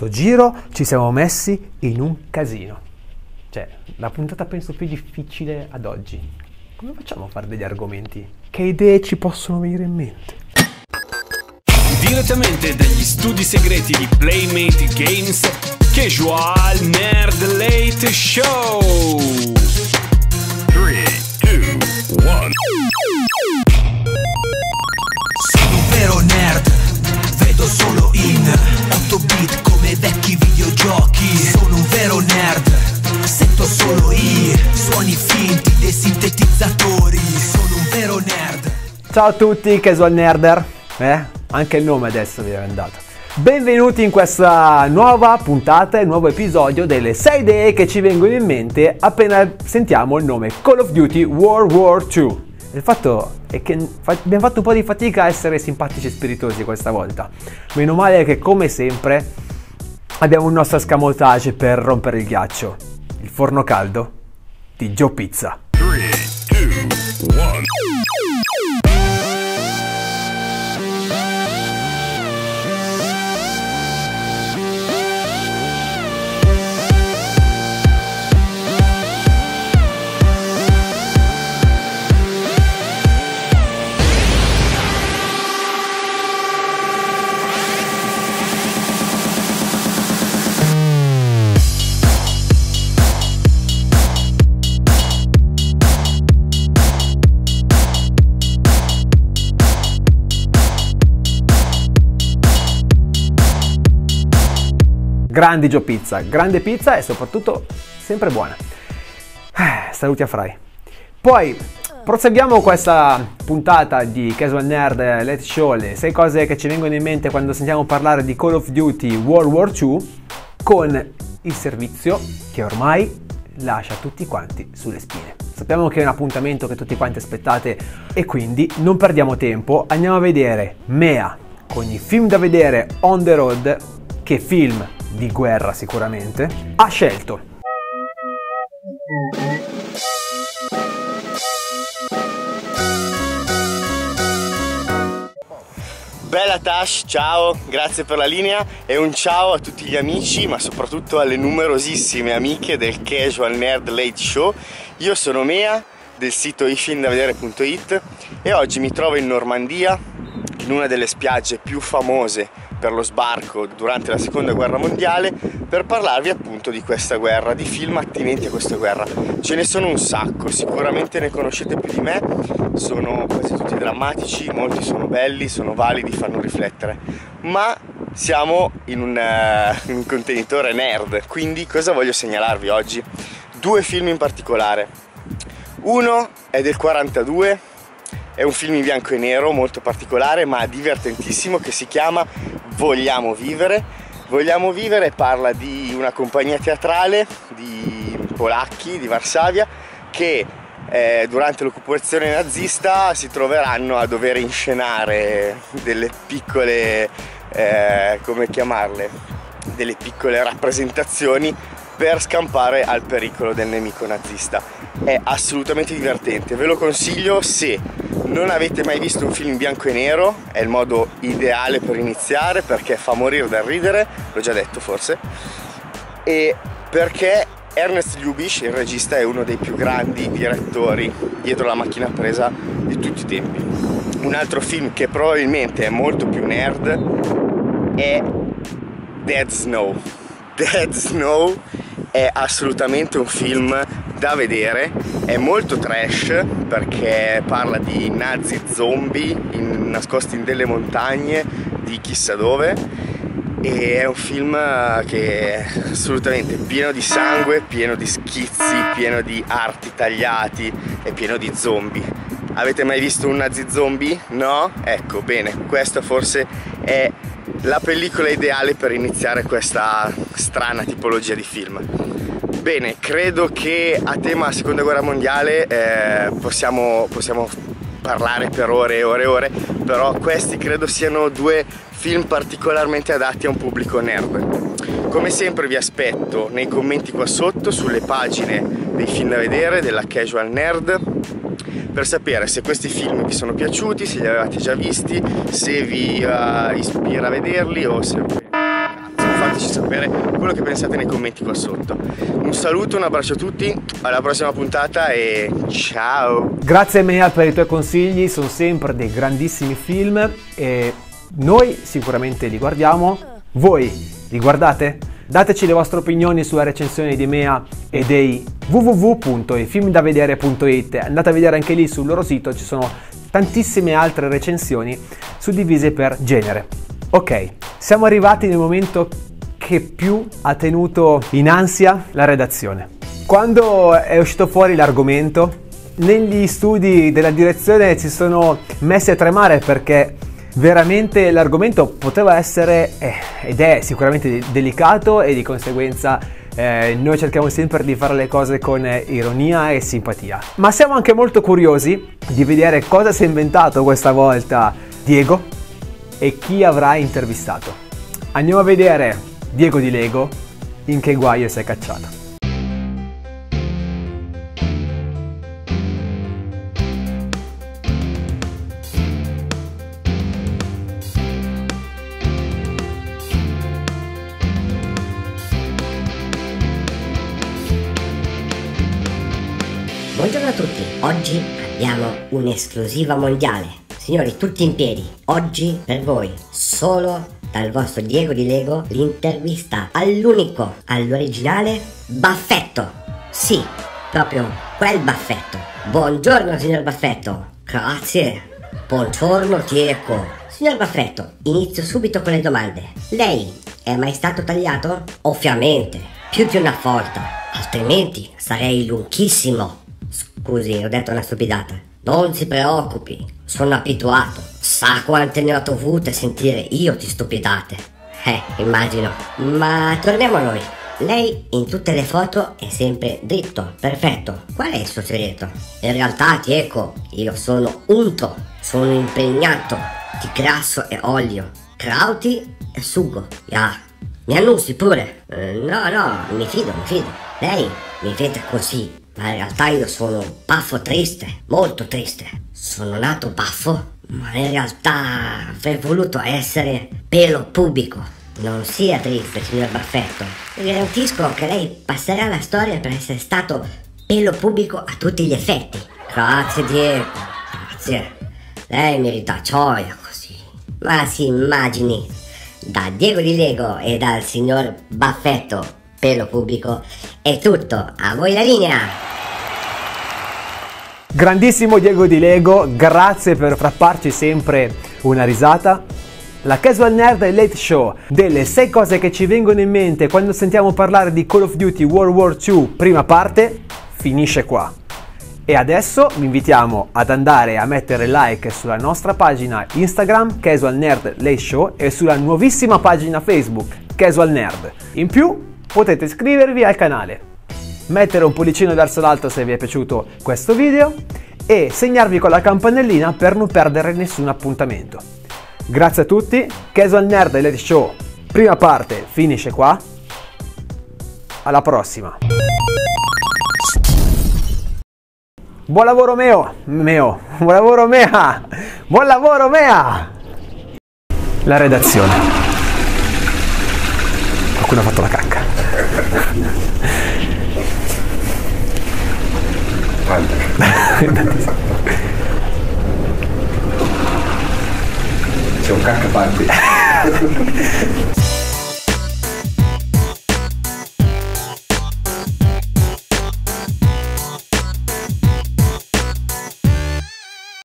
questo giro ci siamo messi in un casino. Cioè, la puntata penso più difficile ad oggi. Come facciamo a fare degli argomenti? Che idee ci possono venire in mente? Direttamente dagli studi segreti di Playmate Games, Casual Nerd Late Show! 3, 2, 1. Sono un vero nerd, vedo solo in 8 bit come vecchi videogiochi. Sono un vero nerd, sento solo i suoni finti dei sintetizzatori. Sono un vero nerd. Ciao a tutti, Casual Nerder. Anche il nome adesso vi è andato. Benvenuti in questa nuova puntata, il nuovo episodio delle 6 idee che ci vengono in mente appena sentiamo il nome Call of Duty World War 2. Il fatto è che abbiamo fatto un po' di fatica a essere simpatici e spiritosi questa volta. Meno male che, come sempre, abbiamo un nostro escamotage per rompere il ghiaccio. Il forno caldo di Giò Pizza. 3, 2, 1. Grande Giò Pizza, grande pizza e soprattutto sempre buona. Saluti a Fry. Poi proseguiamo questa puntata di Casual Nerd Late Show, le 6 cose che ci vengono in mente quando sentiamo parlare di Call of Duty World War 2, con il servizio che ormai lascia tutti quanti sulle spine. Sappiamo che è un appuntamento che tutti quanti aspettate e quindi non perdiamo tempo, andiamo a vedere Mea con i film da vedere on the road, che film di guerra sicuramente ha scelto. Bella Tash, ciao, grazie per la linea e un ciao a tutti gli amici, ma soprattutto alle numerosissime amiche del Casual Nerd Late Show. Io sono Mea del sito ifilmdavedere.it e oggi mi trovo in Normandia, in una delle spiagge più famose per lo sbarco durante la seconda guerra mondiale, per parlarvi appunto di questa guerra, di film attinenti a questa guerra. Ce ne sono un sacco, sicuramente ne conoscete più di me, sono quasi tutti drammatici, molti sono belli, sono validi, fanno riflettere, ma siamo in un contenitore nerd, quindi cosa voglio segnalarvi oggi? 2 film in particolare. Uno è del 42, è un film in bianco e nero molto particolare ma divertentissimo che si chiama Vogliamo vivere. Vogliamo vivere parla di una compagnia teatrale di polacchi di Varsavia che durante l'occupazione nazista si troveranno a dover inscenare delle piccole, come chiamarle, delle piccole rappresentazioni per scampare al pericolo del nemico nazista. È assolutamente divertente, ve lo consiglio se non avete mai visto un film in bianco e nero, è il modo ideale per iniziare perché fa morire dal ridere, l'ho già detto forse, e perché Ernest Lubitsch, il regista, è uno dei più grandi direttori dietro la macchina presa di tutti i tempi. Un altro film che probabilmente è molto più nerd è Dead Snow. Dead Snow è assolutamente un film da vedere, è molto trash perché parla di nazi zombie nascosti in delle montagne di chissà dove, e è un film che è assolutamente pieno di sangue, pieno di schizzi, pieno di arti tagliati e pieno di zombie. Avete mai visto un nazi zombie? No? Ecco, bene, questa forse è la pellicola ideale per iniziare questa strana tipologia di film. Bene, credo che a tema seconda guerra mondiale possiamo parlare per ore e ore e ore, però questi credo siano 2 film particolarmente adatti a un pubblico nerd. Come sempre vi aspetto nei commenti qua sotto, sulle pagine dei film da vedere della Casual Nerd, per sapere se questi film vi sono piaciuti, se li avevate già visti, se vi ispira a vederli o se... Fateci fateci sapere quello che pensate nei commenti qua sotto. Un saluto, un abbraccio a tutti, alla prossima puntata e ciao! Grazie Mea per i tuoi consigli, sono sempre dei grandissimi film e noi sicuramente li guardiamo. Voi li guardate? Dateci le vostre opinioni sulla recensione di Mea e dei www.ifilmdavedere.it. Andate a vedere anche lì sul loro sito, ci sono tantissime altre recensioni suddivise per genere. Ok, siamo arrivati nel momento che più ha tenuto in ansia la redazione. Quando è uscito fuori l'argomento, negli studi della direzione ci sono messi a tremare perché veramente l'argomento poteva essere ed è sicuramente delicato e di conseguenza noi cerchiamo sempre di fare le cose con ironia e simpatia. Ma siamo anche molto curiosi di vedere cosa si è inventato questa volta Diego e chi avrà intervistato. Andiamo a vedere Diego DiLego in che guaio si è cacciato. Buongiorno a tutti, oggi abbiamo un'esclusiva mondiale. Signori, tutti in piedi, oggi per voi, solo dal vostro Diego DiLego, l'intervista all'unico, all'originale baffetto. Sì, proprio quel baffetto. Buongiorno signor Baffetto. Grazie. Buongiorno Diego. Signor Baffetto, inizio subito con le domande. Lei è mai stato tagliato? Ovviamente, più di una volta, altrimenti sarei lunghissimo. Scusi, ho detto una stupidata. Non si preoccupi, sono abituato. Sa quante ne ho dovute sentire io di stupidate. Immagino. Ma torniamo a noi. Lei in tutte le foto è sempre dritto, perfetto. Qual è il suo segreto? In realtà, ecco, io sono unto. Sono impregnato di grasso e olio, crauti e sugo. Yeah. Mi annusi pure. No, mi fido. Lei mi vede così. Ma in realtà io sono baffo triste, molto triste. Sono nato baffo, ma in realtà avrei voluto essere pelo pubico. Non sia triste, signor Baffetto. Le garantisco che lei passerà la storia per essere stato pelo pubico a tutti gli effetti. Grazie Diego, grazie. Lei mi ridà gioia così. Ma si immagini, da Diego DiLego e dal signor Baffetto pelo pubblico è tutto, a voi la linea. Grandissimo Diego DiLego, grazie per frapparci sempre una risata. La Casual Nerd Late Show, delle 6 cose che ci vengono in mente quando sentiamo parlare di Call of Duty World War 2 prima parte, finisce qua. E adesso vi invitiamo ad andare a mettere like sulla nostra pagina Instagram Casual Nerd Late Show e sulla nuovissima pagina Facebook Casual Nerd. In più potete iscrivervi al canale, mettere un pollicino verso l'alto se vi è piaciuto questo video e segnarvi con la campanellina per non perdere nessun appuntamento. Grazie a tutti, Casual Nerd Late Show, prima parte finisce qua, alla prossima. Buon lavoro Meo, buon lavoro Mea, buon lavoro Mea! La redazione. Qualcuno ha fatto la cacca. C'è un cacca party.